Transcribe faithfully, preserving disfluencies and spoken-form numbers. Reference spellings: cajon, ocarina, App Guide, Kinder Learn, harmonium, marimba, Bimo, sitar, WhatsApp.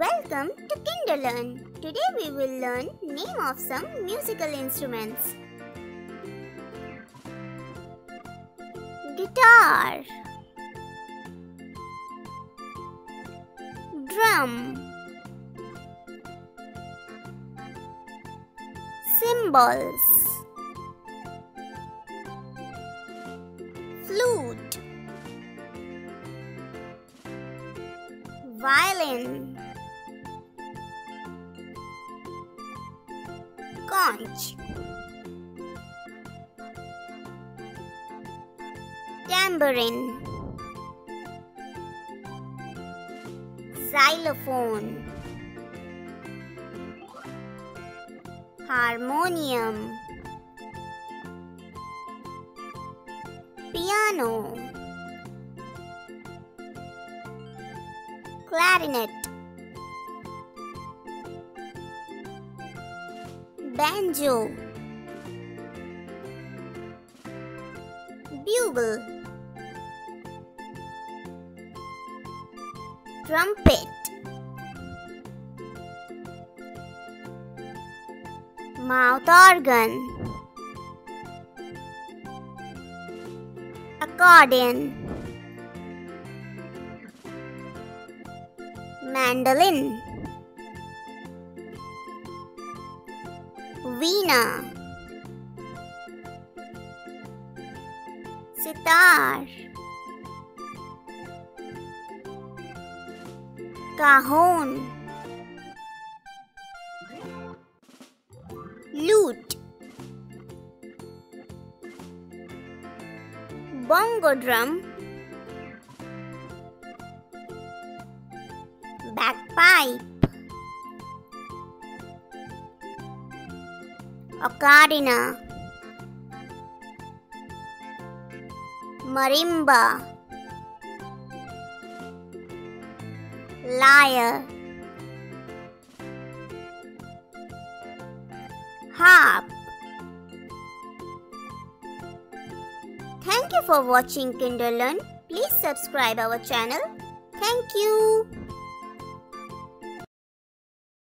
Welcome to Kinder Learn. Today we will learn name of some musical instruments. Guitar, drum, cymbals, flute, violin, conch, tambourine, xylophone, harmonium, piano, clarinet, banjo, bugle, trumpet, mouth organ, accordion, mandolin, veena, sitar, cajon, lute, bongo drum, bagpipe, ocarina, marimba, lyre, harp. Thank you for watching Kinder Learn. Please subscribe our channel. Thank you.